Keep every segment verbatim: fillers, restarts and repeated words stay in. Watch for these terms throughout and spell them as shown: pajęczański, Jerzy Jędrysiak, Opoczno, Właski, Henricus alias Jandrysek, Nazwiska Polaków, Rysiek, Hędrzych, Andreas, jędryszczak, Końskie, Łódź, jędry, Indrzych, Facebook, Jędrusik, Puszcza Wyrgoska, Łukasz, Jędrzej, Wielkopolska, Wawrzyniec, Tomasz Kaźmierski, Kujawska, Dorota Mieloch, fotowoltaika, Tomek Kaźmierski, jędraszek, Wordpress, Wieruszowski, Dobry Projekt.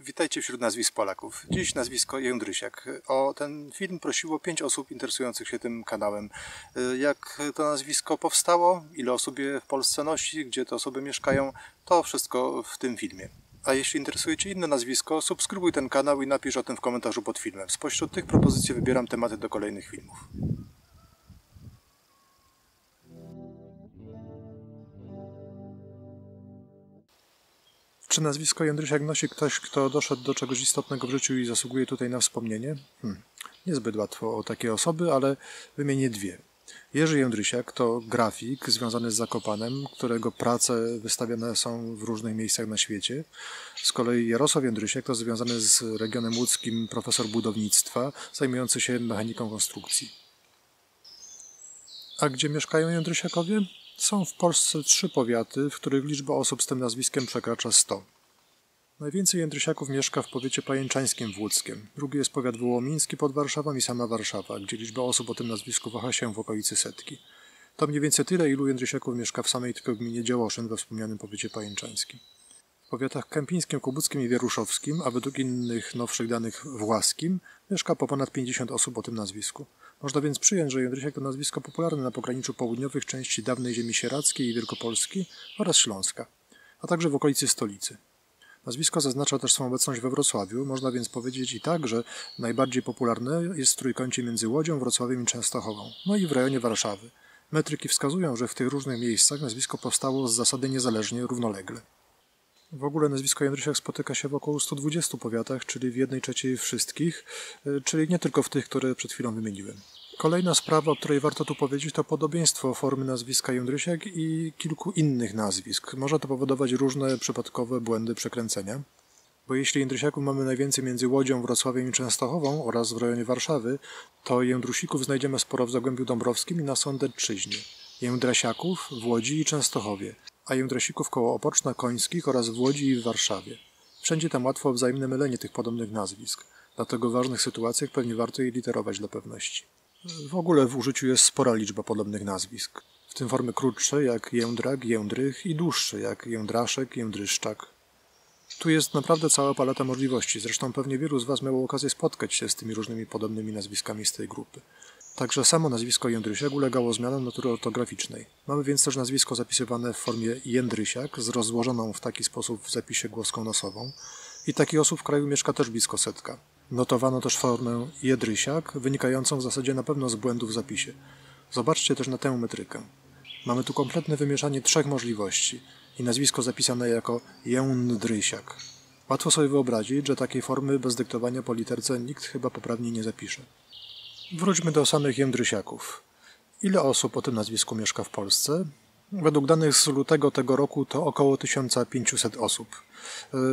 Witajcie wśród nazwisk Polaków. Dziś nazwisko Jędrysiak. O ten film prosiło pięć osób interesujących się tym kanałem. Jak to nazwisko powstało, ile osób je w Polsce nosi, gdzie te osoby mieszkają, to wszystko w tym filmie. A jeśli interesuje Cię inne nazwisko, subskrybuj ten kanał i napisz o tym w komentarzu pod filmem. Spośród tych propozycji wybieram tematy do kolejnych filmów. Czy nazwisko Jędrysiak nosi ktoś, kto doszedł do czegoś istotnego w życiu i zasługuje tutaj na wspomnienie? Hmm. Niezbyt łatwo o takie osoby, ale wymienię dwie. Jerzy Jędrysiak to grafik związany z Zakopanem, którego prace wystawiane są w różnych miejscach na świecie. Z kolei Jarosław Jędrysiak to związany z regionem łódzkim profesor budownictwa, zajmujący się mechaniką konstrukcji. A gdzie mieszkają Jędrysiakowie? Są w Polsce trzy powiaty, w których liczba osób z tym nazwiskiem przekracza sto. Najwięcej Jędrysiaków mieszka w powiecie pajęczańskim w Łódzkiem. Drugi jest powiat wołomiński pod Warszawą i sama Warszawa, gdzie liczba osób o tym nazwisku waha się w okolicy setki. To mniej więcej tyle, ilu Jędrysiaków mieszka w samej tylko gminie Działoszyn we wspomnianym powiecie pajęczańskim. W powiatach kępińskim, kubuskim i wieruszowskim, a według innych nowszych danych właskim, mieszka po ponad pięćdziesiąt osób o tym nazwisku. Można więc przyjąć, że Jędrysiak to nazwisko popularne na pograniczu południowych części dawnej ziemi sieradzkiej i Wielkopolski oraz Śląska, a także w okolicy stolicy. Nazwisko zaznacza też swą obecność we Wrocławiu, można więc powiedzieć i tak, że najbardziej popularne jest w trójkącie między Łodzią, Wrocławiem i Częstochową, no i w rejonie Warszawy. Metryki wskazują, że w tych różnych miejscach nazwisko powstało z zasady niezależnie, równolegle. W ogóle nazwisko Jędrysiak spotyka się w około stu dwudziestu powiatach, czyli w jednej trzeciej wszystkich, czyli nie tylko w tych, które przed chwilą wymieniłem. Kolejna sprawa, o której warto tu powiedzieć, to podobieństwo formy nazwiska Jędrysiak i kilku innych nazwisk. Może to powodować różne przypadkowe błędy przekręcenia. Bo jeśli Jędrysiaków mamy najwięcej między Łodzią, Wrocławiem i Częstochową oraz w rejonie Warszawy, to Jędrusików znajdziemy sporo w Zagłębiu Dąbrowskim i na Sądeczyźnie. Jędrasiaków w Łodzi i Częstochowie, a jędrysików koło Opoczna, Końskich oraz w Łodzi i w Warszawie. Wszędzie tam łatwo wzajemne mylenie tych podobnych nazwisk. Dlatego w ważnych sytuacjach pewnie warto je literować dla pewności. W ogóle w użyciu jest spora liczba podobnych nazwisk. W tym formy krótsze jak jędrak, jędrych i dłuższe jak jędraszek, jędryszczak. Tu jest naprawdę cała paleta możliwości. Zresztą pewnie wielu z Was miało okazję spotkać się z tymi różnymi podobnymi nazwiskami z tej grupy. Także samo nazwisko Jędrysiak ulegało zmianom natury ortograficznej. Mamy więc też nazwisko zapisywane w formie Jędrysiak z rozłożoną w taki sposób w zapisie głoską nosową i takich osób w kraju mieszka też blisko setka. Notowano też formę Jędrysiak, wynikającą w zasadzie na pewno z błędu w zapisie. Zobaczcie też na tę metrykę. Mamy tu kompletne wymieszanie trzech możliwości i nazwisko zapisane jako Jędrysiak. Łatwo sobie wyobrazić, że takiej formy bez dyktowania po literce nikt chyba poprawnie nie zapisze. Wróćmy do samych Jędrysiaków. Ile osób o tym nazwisku mieszka w Polsce? Według danych z lutego tego roku to około tysiąc pięćset osób.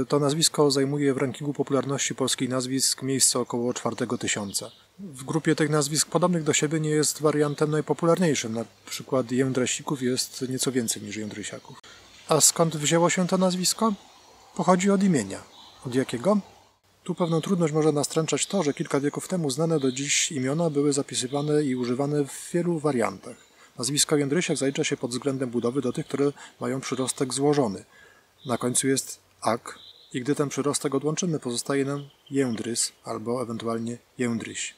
To nazwisko zajmuje w rankingu popularności polskich nazwisk miejsce około czwartego tysiąca. W grupie tych nazwisk podobnych do siebie nie jest wariantem najpopularniejszym. Na przykład Jędrasików jest nieco więcej niż Jędrysiaków. A skąd wzięło się to nazwisko? Pochodzi od imienia. Od jakiego? Tu pewną trudność może nastręczać to, że kilka wieków temu znane do dziś imiona były zapisywane i używane w wielu wariantach. Nazwisko Jędrysiak zalicza się pod względem budowy do tych, które mają przyrostek złożony. Na końcu jest ak i gdy ten przyrostek odłączymy, pozostaje nam Jędrys albo ewentualnie Jędryś.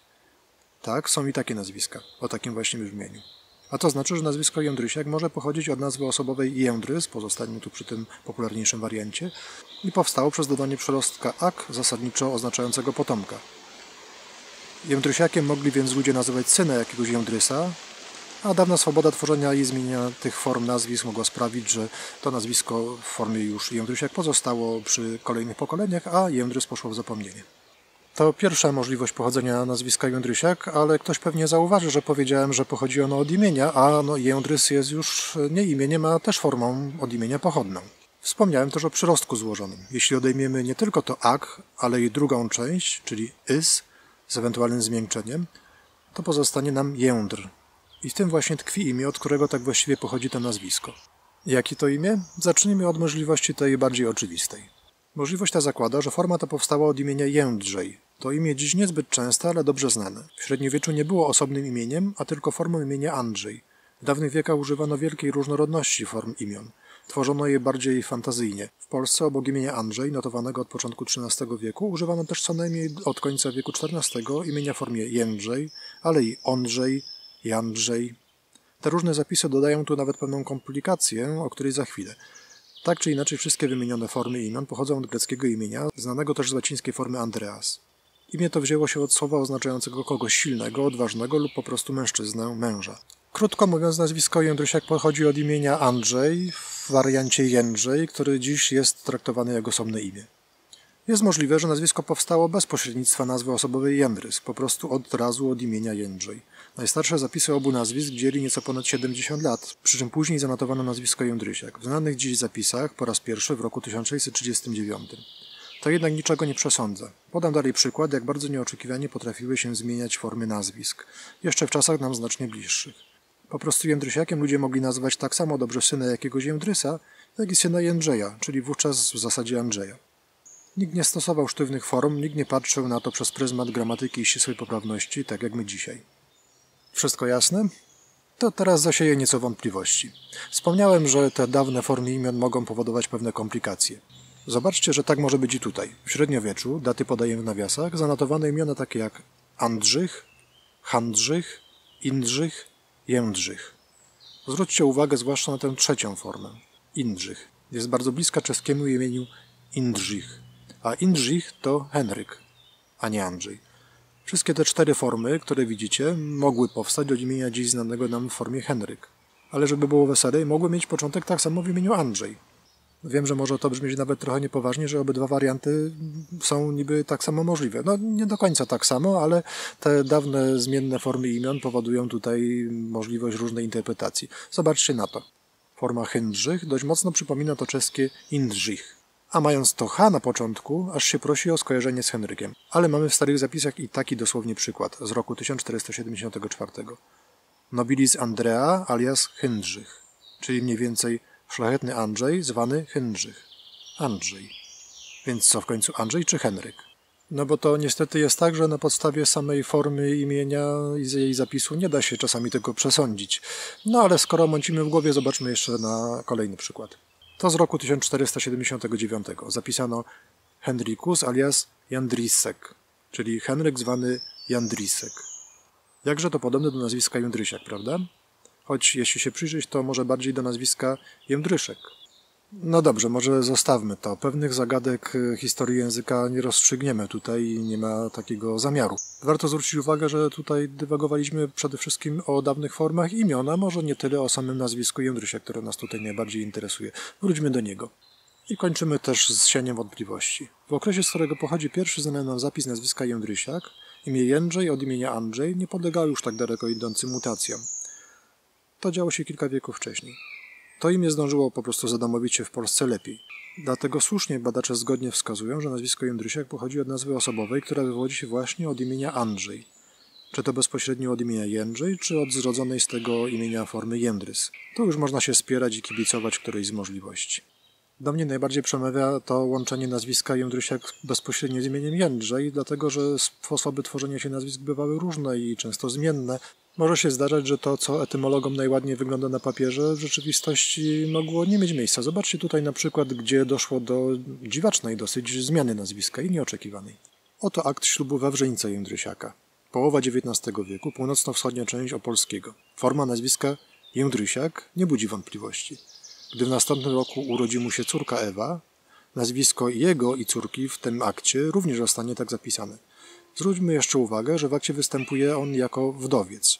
Tak, są i takie nazwiska, o takim właśnie brzmieniu. A to znaczy, że nazwisko Jędrysiak może pochodzić od nazwy osobowej Jędrys, pozostańmy tu przy tym popularniejszym wariancie, i powstało przez dodanie przyrostka ak, zasadniczo oznaczającego potomka. Jędrysiakiem mogli więc ludzie nazywać syna jakiegoś Jędrysa, a dawna swoboda tworzenia i zmieniania tych form nazwisk mogła sprawić, że to nazwisko w formie już Jędrysiak pozostało przy kolejnych pokoleniach, a Jędrys poszło w zapomnienie. To pierwsza możliwość pochodzenia nazwiska Jędrysiak, ale ktoś pewnie zauważy, że powiedziałem, że pochodzi ono od imienia, a no Jędrys jest już nie imieniem, a też formą od imienia pochodną. Wspomniałem też o przyrostku złożonym. Jeśli odejmiemy nie tylko to ak, ale i drugą część, czyli ys, z ewentualnym zmiękczeniem, to pozostanie nam jędr. I w tym właśnie tkwi imię, od którego tak właściwie pochodzi to nazwisko. Jakie to imię? Zacznijmy od możliwości tej bardziej oczywistej. Możliwość ta zakłada, że forma ta powstała od imienia Jędrzej. To imię dziś niezbyt częste, ale dobrze znane. W średniowieczu nie było osobnym imieniem, a tylko formą imienia Andrzej. W dawnych wiekach używano wielkiej różnorodności form imion. Tworzono je bardziej fantazyjnie. W Polsce obok imienia Andrzej, notowanego od początku trzynastego wieku, używano też co najmniej od końca wieku czternastego imienia w formie Jędrzej, ale i Ondrzej, Jandrzej. Te różne zapisy dodają tu nawet pewną komplikację, o której za chwilę. Tak czy inaczej wszystkie wymienione formy imion pochodzą od greckiego imienia, znanego też z łacińskiej formy Andreas. Imię to wzięło się od słowa oznaczającego kogoś silnego, odważnego lub po prostu mężczyznę, męża. Krótko mówiąc, nazwisko Jędrysiak pochodzi od imienia Andrzej w wariancie Jędrzej, który dziś jest traktowany jako osobne imię. Jest możliwe, że nazwisko powstało bez pośrednictwa nazwy osobowej Jędrys, po prostu od razu od imienia Jędrzej. Najstarsze zapisy obu nazwisk dzieli nieco ponad siedemdziesiąt lat, przy czym później zanotowano nazwisko Jędrysiak w znanych dziś zapisach po raz pierwszy w roku tysiąc sześćset trzydziestym dziewiątym. To jednak niczego nie przesądza. Podam dalej przykład, jak bardzo nieoczekiwanie potrafiły się zmieniać formy nazwisk, jeszcze w czasach nam znacznie bliższych. Po prostu Jędrysiakiem ludzie mogli nazwać tak samo dobrze syna jakiegoś Jędrysa, jak i syna Jędrzeja, czyli wówczas w zasadzie Andrzeja. Nikt nie stosował sztywnych form, nikt nie patrzył na to przez pryzmat gramatyki i ścisłej poprawności, tak jak my dzisiaj. Wszystko jasne? To teraz zasieję nieco wątpliwości. Wspomniałem, że te dawne formy imion mogą powodować pewne komplikacje. Zobaczcie, że tak może być i tutaj. W średniowieczu, daty podaję w nawiasach, zanotowane imiona takie jak Andrzych, Hędrzych, Indrzych, Jędrzych. Zwróćcie uwagę zwłaszcza na tę trzecią formę. Indrzych. Jest bardzo bliska czeskiemu imieniu Indrzych, a Indrzych to Henryk, a nie Andrzej. Wszystkie te cztery formy, które widzicie, mogły powstać od imienia dziś znanego nam w formie Henryk. Ale żeby było weselej, mogły mieć początek tak samo w imieniu Andrzej. Wiem, że może to brzmieć nawet trochę niepoważnie, że obydwa warianty są niby tak samo możliwe. No nie do końca tak samo, ale te dawne zmienne formy imion powodują tutaj możliwość różnej interpretacji. Zobaczcie na to. Forma Hędrzych dość mocno przypomina to czeskie Indrzych. A mając to H na początku, aż się prosi o skojarzenie z Henrykiem. Ale mamy w starych zapisach i taki dosłownie przykład z roku tysiąc czterysta siedemdziesiątego czwartego. Nobilis Andrea alias Hędrzych, czyli mniej więcej szlachetny Andrzej zwany Hędrzych. Andrzej. Więc co w końcu, Andrzej czy Henryk? No bo to niestety jest tak, że na podstawie samej formy imienia i jej zapisu nie da się czasami tego przesądzić. No ale skoro mącimy w głowie, zobaczmy jeszcze na kolejny przykład. To z roku tysiąc czterysta siedemdziesiątego dziewiątego zapisano Henricus alias Jandrysek, czyli Henryk zwany Jędrysek. Jakże to podobne do nazwiska Jędrysiak, prawda? Choć jeśli się przyjrzeć, to może bardziej do nazwiska Jędryszek. No dobrze, może zostawmy to. Pewnych zagadek historii języka nie rozstrzygniemy tutaj i nie ma takiego zamiaru. Warto zwrócić uwagę, że tutaj dywagowaliśmy przede wszystkim o dawnych formach imion, a może nie tyle o samym nazwisku Jędrysia, które nas tutaj najbardziej interesuje. Wróćmy do niego. I kończymy też z sianiem wątpliwości. W okresie, z którego pochodzi pierwszy znany nam zapis nazwiska Jędrysiak, imię Jędrzej od imienia Andrzej nie podlegało już tak daleko idącym mutacjom. To działo się kilka wieków wcześniej. To imię zdążyło po prostu zadomowić się w Polsce lepiej. Dlatego słusznie badacze zgodnie wskazują, że nazwisko Jędrysiak pochodzi od nazwy osobowej, która wywodzi się właśnie od imienia Andrzej. Czy to bezpośrednio od imienia Jędrzej, czy od zrodzonej z tego imienia formy Jędrys. Tu już można się spierać i kibicować którejś z możliwości. Do mnie najbardziej przemawia to łączenie nazwiska Jędrysiak bezpośrednio z imieniem Jędrzej, dlatego że sposoby tworzenia się nazwisk bywały różne i często zmienne. Może się zdarzać, że to, co etymologom najładniej wygląda na papierze, w rzeczywistości mogło nie mieć miejsca. Zobaczcie tutaj na przykład, gdzie doszło do dziwacznej dosyć zmiany nazwiska i nieoczekiwanej. Oto akt ślubu Wawrzyńca Jędrysiaka. Połowa dziewiętnastego wieku, północno-wschodnia część opolskiego. Forma nazwiska Jędrysiak nie budzi wątpliwości. Gdy w następnym roku urodzi mu się córka Ewa, nazwisko jego i córki w tym akcie również zostanie tak zapisane. Zwróćmy jeszcze uwagę, że w akcie występuje on jako wdowiec,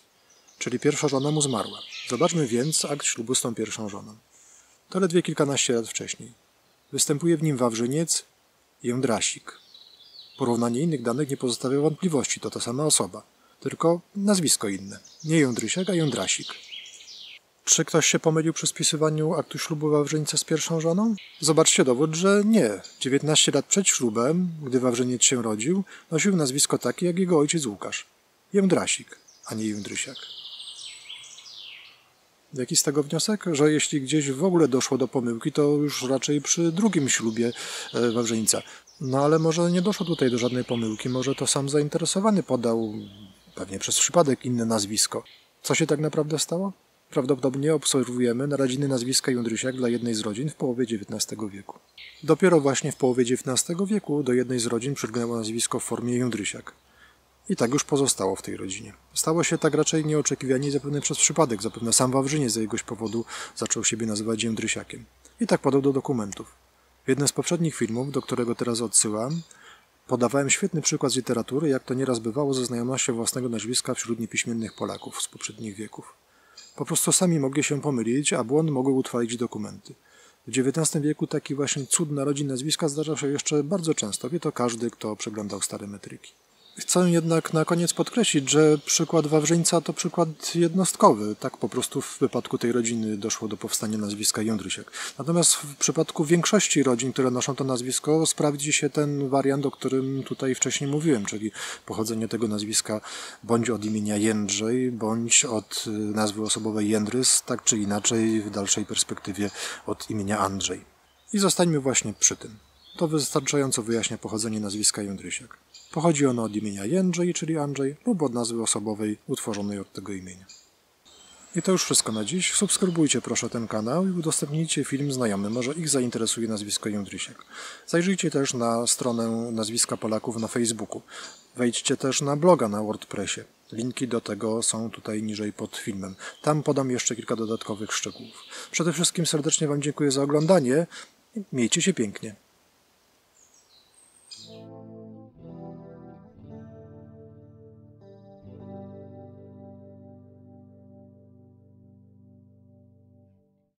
czyli pierwsza żona mu zmarła. Zobaczmy więc akt ślubu z tą pierwszą żoną. To ledwie kilkanaście lat wcześniej. Występuje w nim Wawrzyniec Jędrasik. Porównanie innych danych nie pozostawia wątpliwości, to ta sama osoba, tylko nazwisko inne. Nie Jędrysiak, a Jędrasik. Czy ktoś się pomylił przy spisywaniu aktu ślubu Wawrzyńca z pierwszą żoną? Zobaczcie dowód, że nie. dziewiętnaście lat przed ślubem, gdy Wawrzyniec się rodził, nosił nazwisko takie jak jego ojciec Łukasz. Jędrasik, a nie Jędrysiak. Jaki z tego wniosek? Że jeśli gdzieś w ogóle doszło do pomyłki, to już raczej przy drugim ślubie Wawrzyńca. No ale może nie doszło tutaj do żadnej pomyłki, może to sam zainteresowany podał, pewnie przez przypadek, inne nazwisko. Co się tak naprawdę stało? Prawdopodobnie obserwujemy narodziny nazwiska Jędrysiak dla jednej z rodzin w połowie dziewiętnastego wieku. Dopiero właśnie w połowie dziewiętnastego wieku do jednej z rodzin przygnęło nazwisko w formie Jędrysiak. I tak już pozostało w tej rodzinie. Stało się tak raczej nieoczekiwanie i zapewne przez przypadek. Zapewne sam Wawrzyniec z jakiegoś powodu zaczął siebie nazywać Jędrysiakiem. I tak padał do dokumentów. W jednym z poprzednich filmów, do którego teraz odsyłam, podawałem świetny przykład z literatury, jak to nieraz bywało ze znajomością własnego nazwiska wśród niepiśmiennych Polaków z poprzednich wieków. Po prostu sami mogli się pomylić, a błąd mogły utrwalić dokumenty. W dziewiętnastym wieku taki właśnie cud narodzin nazwiska zdarzał się jeszcze bardzo często. Wie to każdy, kto przeglądał stare metryki. Chcę jednak na koniec podkreślić, że przykład Wawrzyńca to przykład jednostkowy. Tak po prostu w wypadku tej rodziny doszło do powstania nazwiska Jędrysiak. Natomiast w przypadku większości rodzin, które noszą to nazwisko, sprawdzi się ten wariant, o którym tutaj wcześniej mówiłem, czyli pochodzenie tego nazwiska bądź od imienia Jędrzej, bądź od nazwy osobowej Jędrys, tak czy inaczej w dalszej perspektywie od imienia Andrzej. I zostańmy właśnie przy tym. To wystarczająco wyjaśnia pochodzenie nazwiska Jędrysiak. Pochodzi ono od imienia Jędrzej, czyli Andrzej, lub od nazwy osobowej utworzonej od tego imienia. I to już wszystko na dziś. Subskrybujcie proszę ten kanał i udostępnijcie film znajomym, może ich zainteresuje nazwisko Jędrysiak. Zajrzyjcie też na stronę Nazwiska Polaków na Facebooku. Wejdźcie też na bloga na WordPressie. Linki do tego są tutaj niżej pod filmem. Tam podam jeszcze kilka dodatkowych szczegółów. Przede wszystkim serdecznie Wam dziękuję za oglądanie. Miejcie się pięknie.